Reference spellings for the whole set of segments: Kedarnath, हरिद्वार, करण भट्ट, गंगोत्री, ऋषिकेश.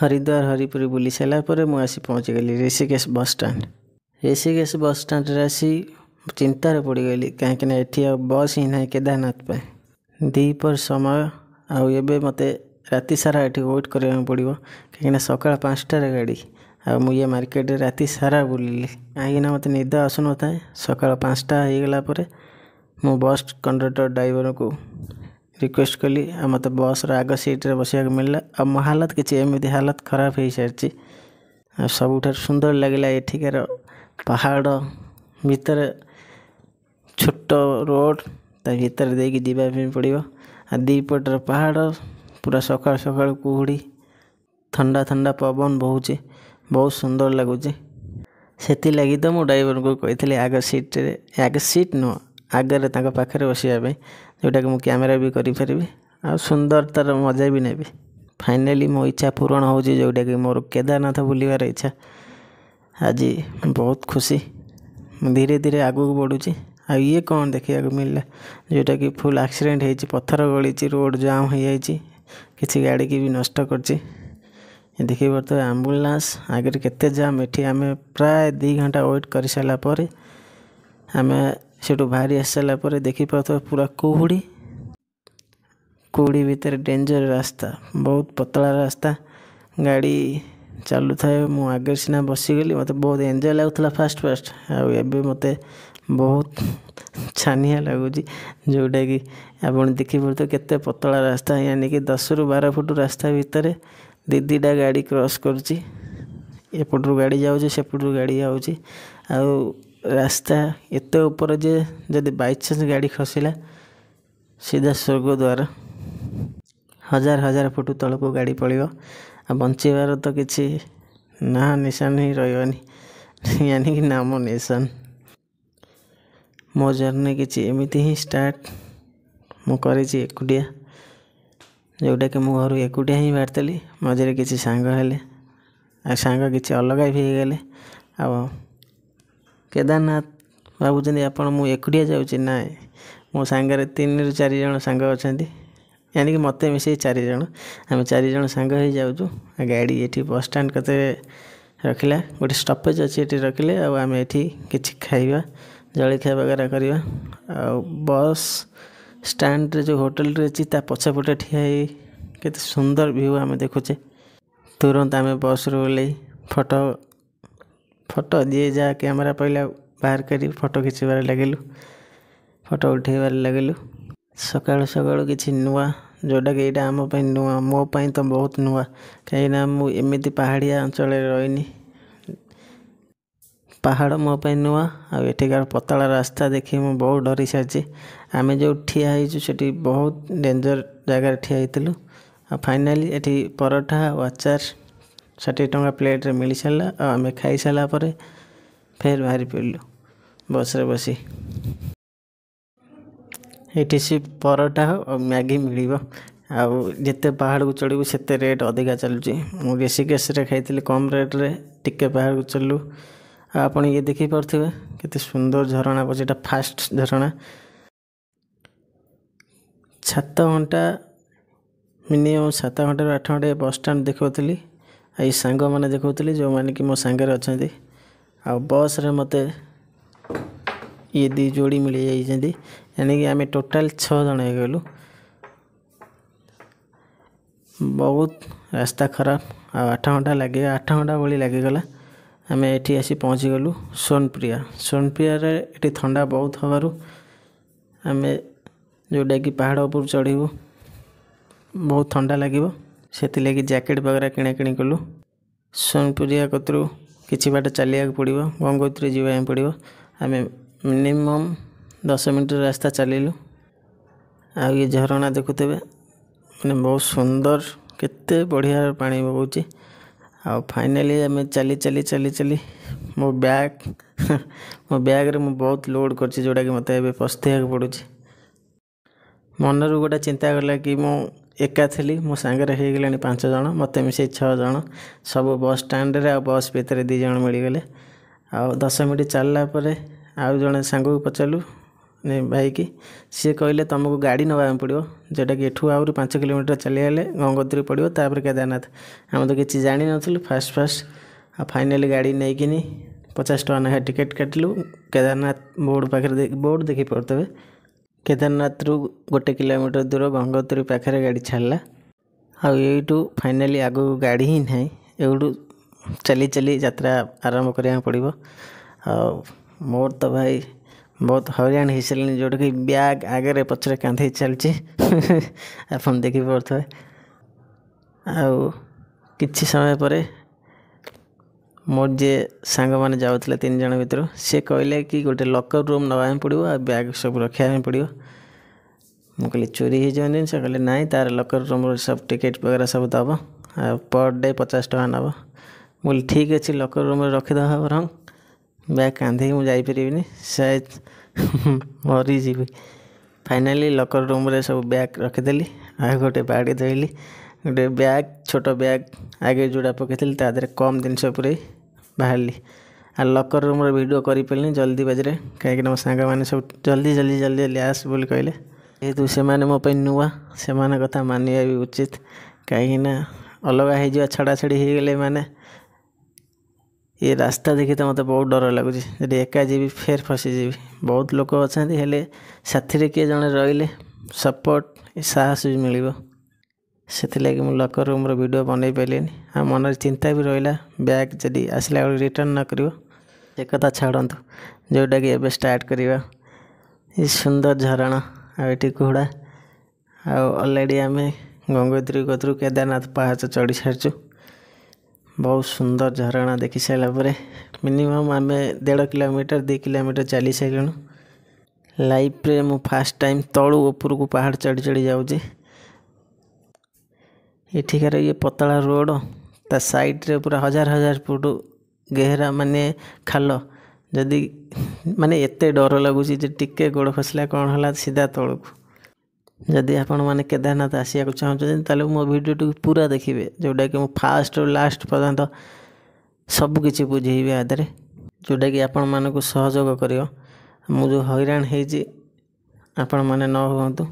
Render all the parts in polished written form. हरिद्वार हरिपुरी बुली सारापर मुझे पहुँची गली ऋषिकेश bus stand. ऋषिकेश bus stand आसी चिंतार पड़गली कहीं बस ही ना केदारनाथ पर दीपर समय आबे मत राति सारा ये वेट करवाक पड़ो कहीं सका 5टार गाड़ी आ मुझे मार्केट राति सारा बुलिली कहीं मत निद आसन था सका 5टा हो गलापर मु बस कंडक्टर ड्राइवर को रिक्वेस्ट कली आ मत बस आग सीट्रे बसा मिलला आ मो हालत किसी एमती हालत खराब हो सारी आ सबुठ सुंदर लगला यठिकार पहाड़ भीतर छोट रोड ता भीतर देकी जीवाई पड़ो आ दीपटर पहाड़ पूरा सका सका कुहुड़ी ठंडा ठंडा पवन बहुचे बहुत सुंदर लगुचे से लगी तो मुझ ड्राइवर को कही आग सीट्रे आग सीट नुह आगे पाखे बसापी जोटा कि मुझे क्यमेरा भी करी आ सुंदर तार मजा भी नेबी। फाइनाली मो इच्छा पूरण होची जोटा कि मोर केदारनाथ बुलबार इच्छा आज बहुत खुशी धीरे धीरे आगू बढ़ुची आ ये कौन देखा मिलला जोटा कि फुल एक्सीडेंट होती पथर गली रोड जाम हो जाए किसी गाड़ी की भी नष्ट कर देखिए बर्तमान एम्बुलेंस आगे केते जाम ये आम प्राय 2 घंटा वेट कर सारापर आम से बाहरी आ सारापर देखिपे पूरा कुहुड़ी कुहुड़ी भीतर डेंजर रास्ता बहुत पतला रास्ता गाड़ी चालू थाए मु आगे सीना बसीगली मत बहुत एंजॉय लगुला फास्ट आबे मत बहुत छानिया लगुच जोटा कि आप देखिपे केते पतला रास्ता यानी कि 10 रु 12 फुट रास्ता भितर 2-2टा गाड़ी क्रॉस करुच्ची एपटू गाड़ी जापटू गाड़ी जाऊँगी आ रास्ता एत ऊपर जे जदि बाइचान्स गाड़ी खसला सीधा स्वर्गद्वार 1000-1000 फुट तल को गाड़ी पड़ो आ बचार तो किसी ना निशान ही रही यानी कि नाम निशान। मो जर्नी किसी एमती ही स्टार्ट मुझे एकुटिया जोटा कि मो घर एकुटिया ही बाहरी मझे किसी सांग सांग किसी अलग भी होगले आ केदारनाथ भावुं आप एकुटिया जाऊँगी ना मो सांगे 3-4 जन सांग अच्छा यानी कि मत मिसे 4 जन आम 4 जन सांग हो जाऊँ आ गाड़ी ये बस स्टैंड कते रखिला गोटे स्टपेज अच्छे ये रखिले आम ये कि खाइबा जलखिया वगैरह करवा आ बस स्टैंड जो होटल अच्छी पछपटे ठिया के सुंदर व्यू आम देखुचे तुरंत आम बस रु ओह्लै फोटो दिए जा कैमेरा पैला बाहर करी फोटो खिचबार लगिलु फोटो उठेबार लगिलु सकाल सकाल किसी नुआ जोटा कि यहाँ आम नुआ मोपाई तो बहुत नुआ कहीं मुझे पहाड़िया अंचल रहीनी पहाड़ मोपाई नुआ आठिकार पतला रास्ता देखिए मुझे बहुत डरी सारी आम जो ठिया से बहुत डेंजर जगार ठियालु आ फाइनाली एटी पराठा और आचार 60 टंका प्लेट्रे मिल सारा आम खाई सारापर फेर बाहरी पड़लु बस रे बसी ये सी पराठा और मैगी मिल आते पहाड़ को चढ़ू से रेट अधिका चलुचे मुझे ऋषिकेश खाई कम रेट्रे टिके पहाड़ को चलू आपड़ ये देखिपे के सुंदर झरणा पचटा फास्ट झरणा मिनिमम 7 घंटा 8 घंटा बस स्टैंड देखी आई सांग मैंने देखुली जो मैंने कि मो सांगे अच्छा आ बस रे मत ये 2 जोड़ी मिल जाती यानी कि आम टोटाल 6 जन हो गलु बहुत रास्ता खराब आ 8 घंटा लगे 8 घंटा भाई लगिगला आम ये आसी पहुँची गलु सोनप्रिया ये ठंडा बहुत हवु आम जोटा कि पहाड़ उपर चढ़ू बहुत ठंडा लगे से लगी जैकेट वगैरह किणाकिणी कलु सोनपुरिया कतरू कि बाट चलिया पड़ो गंगोत्री जावाई पड़ो आम मिनिमम 10 मिनट रास्ता चलूँ आ ये झरणा देखुथे मैंने बहुत सुंदर केते बढ़िया पानी बगुचे आ फाइनाली आम चली चली चली चली मो बैग्रे मुझे बहुत लोड कर जोटा कि मत पछतावा पड़ुचे मनरू गोटे चिंता गला कि मो एका थी मो सांगे हो गला 5 जन मत मिसे 6 जन सब बस स्टैंड आ बस भितर 2 जन मिलगले आ 10 मिनट चललापर आउ जड़े सांग को पचारू नहीं भाई की सी कहले तुमको गाड़ी नवाक पड़ो जोटा कि एठू आहरी 5 किलोमीटर चलिए गंगोत्री पड़ो तापर केदारनाथ आम तो किसी जाणी नु फास्ट आ फाइनाली गाड़ी नहीं कि 50 टका ना टिकेट काटिलु केदारनाथ बोर्ड पाखे बोर्ड देखी पड़ते केदारनाथ रु 1 किलोमीटर दूर गंगोत्री पाखे गाड़ी छाड़ा आईटू फाइनाली आग गाड़ी ही ना एवटू चली चली यात्रा आरंभ करने पड़ो। मोर तो भाई बहुत हईराण हो सारे जोटा कि ब्याग आगे पचर कांधे चलती आपन देखी पड़े आछि समय पर मोर जे सांग मैंने जाऊे 3 जन भर सी कहले कि गोटे लकर रूम नवाई पड़ो आ ब्याग सब रखापी पड़ो मुझे चोरी हो जाए से कहले ना तार लकर रूम सब टिकेट वगैरह सब दब आ पर डे 50 टका नब बोल ठीक अच्छे लकर रूम रखिदेव बर बैग कांधे मुझे शायद मरीजी फाइनाली लकर रूम रे सब बैग रखिदेली आ गोटे बाड़ी धरली गोटे बैग छोट बैग आगे जोड़ा पकड़ी तादर कम जिनस पूरे बाहर आ लकर रूम रे वीडियो करी पारे जल्दी बाजरे कहीं मो सांग मैंने सब जल्दी जल्दी जल्दी जल्दी आस बोली कहले जेहेतु से मोपाई नुआ से कथा मानवा भी उचित कहीं अलग हो छड़ा छड़ी हो गले मैंने ये रास्ता देखी तो मत बहुत डर लगुच एका जीवी फेर फसीजी बहुत लोग अच्छा साथी किए जड़े रे सपोर्ट साहस भी मिल से लगी मुझे लकर रूम भिड बनई पारे आ मन चिंता भी रहा बैग जदि आसला रिटर्न न कर एक छाड़ू जोटा कि एवं स्टार्ट करवा ये सुंदर झरणा आठ घोड़ा अलरेडी आम गंगोत्री गोत्री केदारनाथ पहाच चढ़ी सारी बहुत सुंदर झरणा देखी सारापर मिनिमम आम 1.5 किलोमीटर 2 किलोमीटर चली सारू लाइफ रे मु फास्ट टाइम तलू ऊपर को पहाड़ चढ़ी चढ़ी जाठिकार ये पतला रोड ता साइड रे पूरा 1000 फुट गहरा माने खाल जदि माने एते डर लगुच टिके गोड़ खसला कौन है सीधा तलू जदि आपण मैंने केदारनाथ आसवाक चाहूँ ताले मो भिडियो पूरा देखिए जोटा कि फास्ट और लास्ट पर्यंत सबकि बुझे आदर जोटा कि आपण मानक सहयोग कर जो हैरान होइजी आपण माने न होतु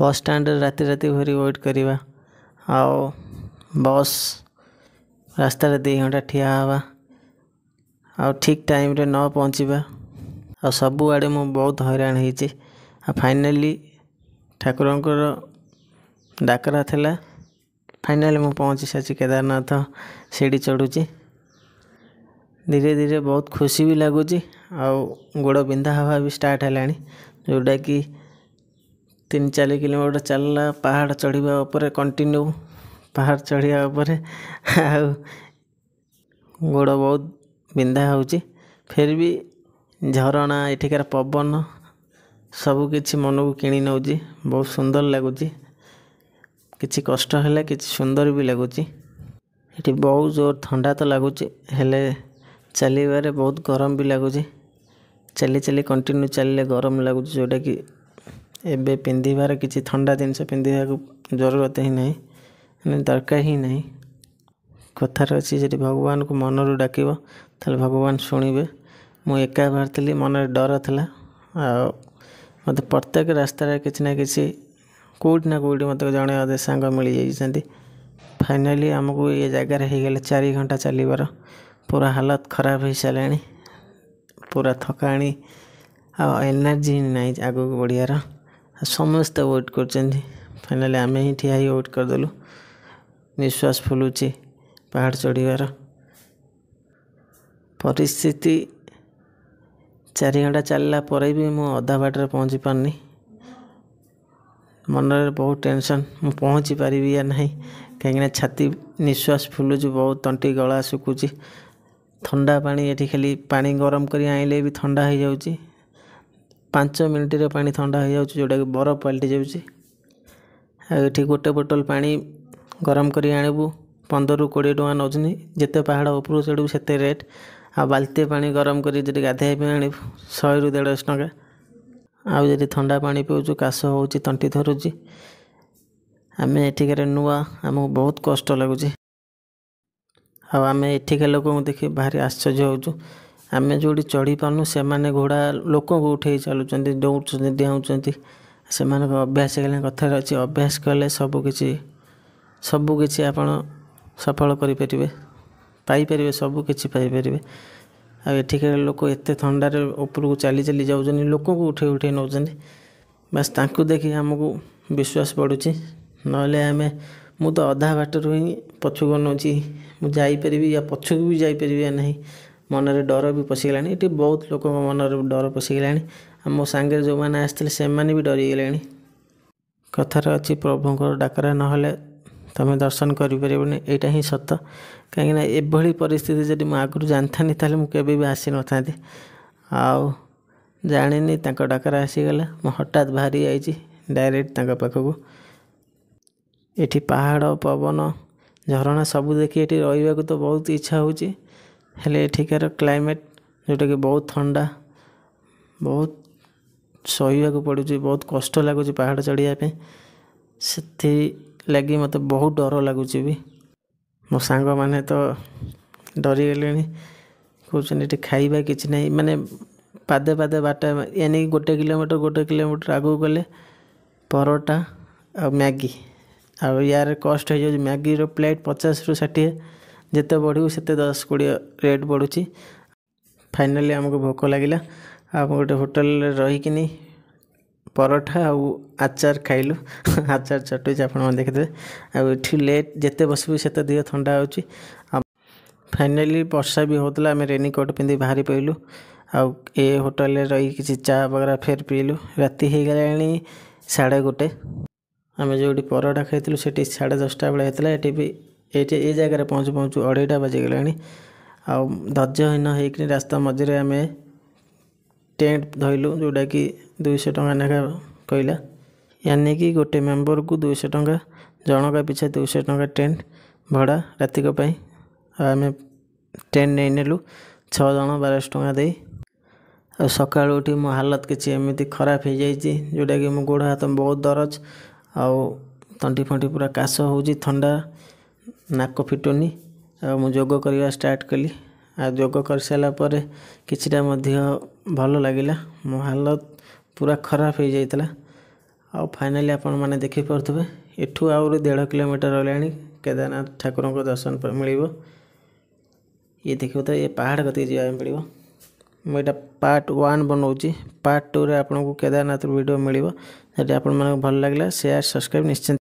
बस स्टैंड राति राति भरी वेट करवा आओ बस रास्तार 2 घंटा ठिया हवा आ ठीक टाइम रे न पहुँचवा आ सबुआड़े मु बहुत हैरान होइजी आ फाइनाली ठाकुरंकर डाकरा थला फाइनाली मु पहुँची सारी केदारनाथ सीढ़ी चढ़ुची धीरे धीरे बहुत खुशी भी लगुच गोड़ बिंधा हवा भी स्टार्ट है जोटा कि 3-4 किलोमीटर चलला पहाड़ चढ़ा उपर कंटिन्यू पहाड़ चढ़ा उपर गोड़ बहुत बिंधा हो फिर भी झरणा एठिकार पवन सबकि मन को किणी नौ बहुत सुंदर लगुच किसी कष्ट है कि सुंदर भी लगुच ये बहुत जोर ठंडा तो लगुच चलवे बहुत गरम भी लगुच चली चली कंटिन्यू चलिए गरम लगुच जोटा कि एबे पिंधार किसी ठंडा जिनस पिंधा को जरूरत ही ना दरकार ही ना कथार अच्छी जी भगवान को मन रू डाक भगवान शुणे मुझे एका बाहर थी मन डर था आ मत प्रत्येक रास्तार किसी ना किसी कौटी ना कौटी मत जड़े सांग मिल जाती फाइनाली आमको ये जगार हो गले 4 घंटा चलबार पूरा हालत खराब हो सारे पूरा थकाणी एनर्जी ना आग को बढ़ियार समस्ते वेट कर फाइनाली आम ही ठिया वेट करदेलु निश्वास फुलुची पहाड़ चढ़बार परिस्थिति 4 घंटा चलला पर भी मुझे अधा बाटर पहुँची पारनी मन बहुत टेंशन मुझे पहुँची पारि या ना कहीं छाती निश्वास फुलुच बहुत तंटी गला सुकुच थंडा पानी ये खाली पानी गरम कर आईले भी थंडा हो जाऊँगी 5 मिनट रे पानी थंडा हो जाऊँगी जोटा कि बरफ पलटि जाऊँगी आठ गोटे बोतल पानी गरम कर आणबू 15-20 टका नौजनी जिते पहाड़ उपरू चढ़ू से रेट आ बाल्टी पानी गरम कर गाधे आण 100-150 टका आदि ठंडा पानी पीऊँ काश हो तंटी धरुची आम एठिकार नुआ आमको बहुत कष्ट लगुच आम एठिका लोक देखिए भारी आश्चर्य होचु आम जो चढ़ी पार्नु से घोड़ा लोक को उठे चलुँच दौड़ डेऊँच से अभ्यास है कथार अच्छे अभ्यास कले सबकिछ आप सफल करें पाइपर सबकि पाइपर आठिकार लोक एत थंडार उपरको चली चली जाऊँ लोक को उठे उठे नौ बस तांकु देखी आमको विश्वास पड़ुची ना तो अधा बाटर ही पछक नौची मुझे या पछक भी जापर या ना मन में डर भी पशिगला ये बहुत लोक मन डर पशिगला मो सांगे जो मैंने आसते से भी डरीगले कथार अच्छी प्रभुं डाकरा ना तुम दर्शन करें यहाँ ही सत कहीं एभली परिस्थिति जब मुझे जानी था मुझे भी आसी न था आउ जानी डाकरा आसीगला मु हठात बाहरी आई डायरेक्ट पाखक ये पहाड़ पवन झरणा सब देखिए रही तो बहुत इच्छा होठिकार क्लाइमेट जोटा कि बहुत ठंडा बहुत सहवाक पड़ू बहुत कष्ट लगुच पहाड़ चढ़ापी से लगी मत बहुत डर लगुच भी मो सांग मैंने तो डरीगले कहते खाइबा कि नहीं मानने पादे पादे बाटा यानी गोटे किलोमीटर आगू गले परोटा आ मैगी आउ यार कस्ट हो जाए मैगी रो प्लेट 50 रु 60 जिते बढ़ू से 10-20 रेट बढ़ुची। फाइनाली आमको भोक लगिला आप गोटे होटल रहीकिनी परोठा आउ आचार खाइलु आचार चटुच आप देखते आठ लेट जिते बसबू से देह थंडा हो। फाइनाली वर्षा भी होता आम रेनिकोट पिंधि बाहरी पड़लु आउ ए होटल रही किसी चा वगैरह फेर पीलु राति हो गला 1:30 आम जो परोटा खाई से 10:30 बेला होता ये भी ये जगह पहुँचू पहुँचू 2:30 बजिगला आउ धैर्यहीन होकर रास्ता मझे आम टेन्ट धरलु जोटा कि 200 टଙ୍କା लेखा कहला यानी कि गोटे मेम्बर को 200 टଙ୍କା जनका पिछा 200 ଟଙ୍କା टेन्ट भड़ा रातिक आम टेन्ट नहीं नेलु 6 जन 1200 ଟଙ୍କା दे। सका उठी मो हालत किसी एमती खराब हो जाए जोटा कि मो गोड़ हाथ बहुत दरज आउ तंटी फंटी पूरा काश हो थंडा नाक फिटुनी आग करवा स्टार्ट कली आ जोग कर सारापर किटा भल लगिला मो हालत पूरा खराब हो जाता। आ फाइनाली आपण मैंने देखिपे एठू आउरी 1.5 किलोमीटर रही केदारनाथ ठाकुर को दर्शन मिल ये देखो तो ये पहाड़ कति जाए पड़े मुझे पार्ट 1 बनाऊँगी पार्ट 2 रे आपको केदारनाथ वीडियो मिल। जब आप भल लगे शेयर सब्सक्राइब निश्चिंत।